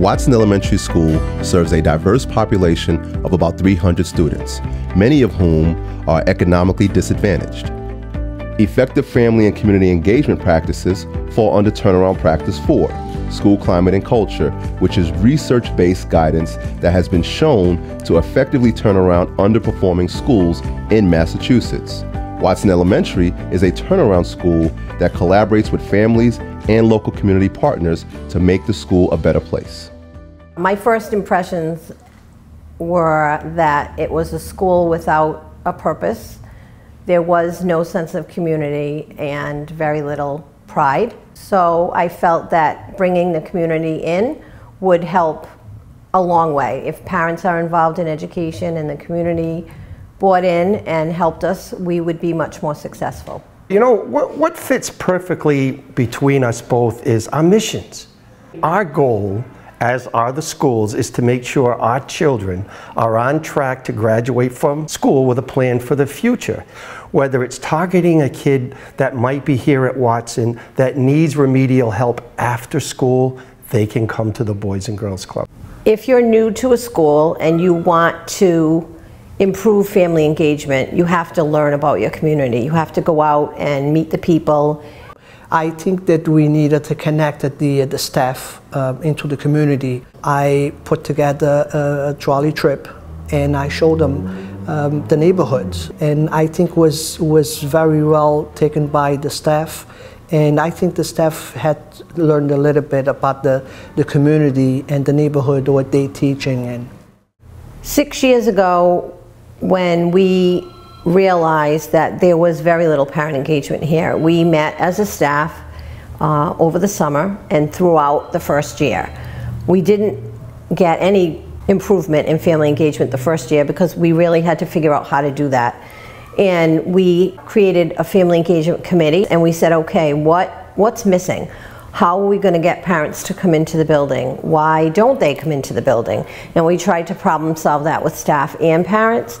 Watson Elementary School serves a diverse population of about 300 students, many of whom are economically disadvantaged. Effective family and community engagement practices fall under Turnaround Practice 4, School Climate and Culture, which is research-based guidance that has been shown to effectively turn around underperforming schools in Massachusetts. Watson Elementary is a turnaround school that collaborates with families and local community partners to make the school a better place. My first impressions were that it was a school without a purpose. There was no sense of community and very little pride. So I felt that bringing the community in would help a long way. If parents are involved in education and the community bought in and helped us, we would be much more successful. You know, what fits perfectly between us both is our missions. Our goal, as are the schools, is to make sure our children are on track to graduate from school with a plan for the future. Whether it's targeting a kid that might be here at Watson that needs remedial help after school, they can come to the Boys and Girls Club. If you're new to a school and you want to improve family engagement, you have to learn about your community. You have to go out and meet the people. I think that we needed to connect the staff into the community. I put together a trolley trip and I showed them the neighborhoods, and I think was very well taken by the staff. And I think the staff had learned a little bit about the community and the neighborhood, what they're teaching in. 6 years ago, when we realized that there was very little parent engagement here, we met as a staff over the summer and throughout the first year. We didn't get any improvement in family engagement the first year because we really had to figure out how to do that. And we created a family engagement committee, and we said, okay, what's missing? How are we going to get parents to come into the building? Why don't they come into the building? And we tried to problem solve that with staff and parents.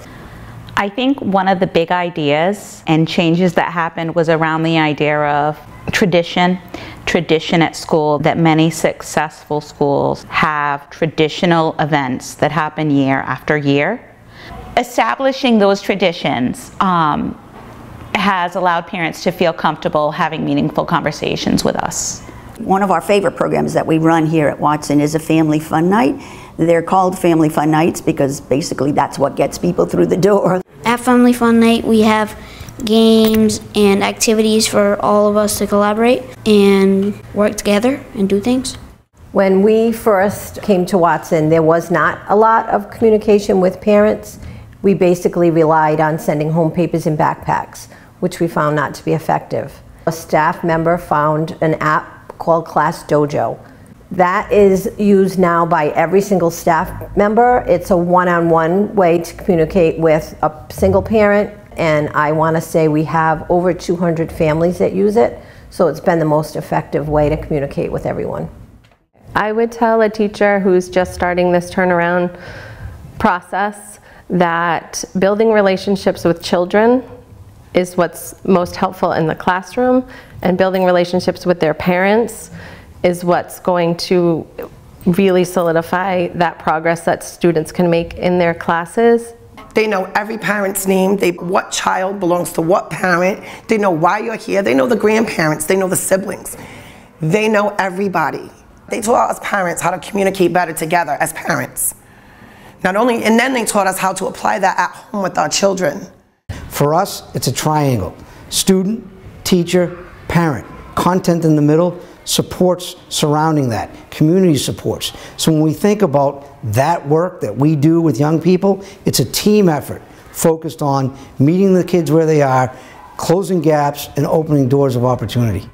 I think one of the big ideas and changes that happened was around the idea of tradition. Tradition at school, that many successful schools have traditional events that happen year after year. Establishing those traditions has allowed parents to feel comfortable having meaningful conversations with us. One of our favorite programs that we run here at Watson is a family fun night. They're called family fun nights because basically that's what gets people through the door. At family fun night we have games and activities for all of us to collaborate and work together and do things. When we first came to Watson, there was not a lot of communication with parents. We basically relied on sending home papers and backpacks, which we found not to be effective. A staff member found an app called Class Dojo. That is used now by every single staff member. It's a one-on-one way to communicate with a single parent, and I want to say we have over 200 families that use it, so it's been the most effective way to communicate with everyone. I would tell a teacher who's just starting this turnaround process that building relationships with children is what's most helpful in the classroom, and building relationships with their parents is what's going to really solidify that progress that students can make in their classes. They know every parent's name, they know what child belongs to what parent, they know why you're here, they know the grandparents, they know the siblings, they know everybody. They taught us parents how to communicate better together as parents. Not only, and then they taught us how to apply that at home with our children. For us, it's a triangle. Student, teacher, parent. Content in the middle, supports surrounding that, community supports. So when we think about that work that we do with young people, it's a team effort focused on meeting the kids where they are, closing gaps, and opening doors of opportunity.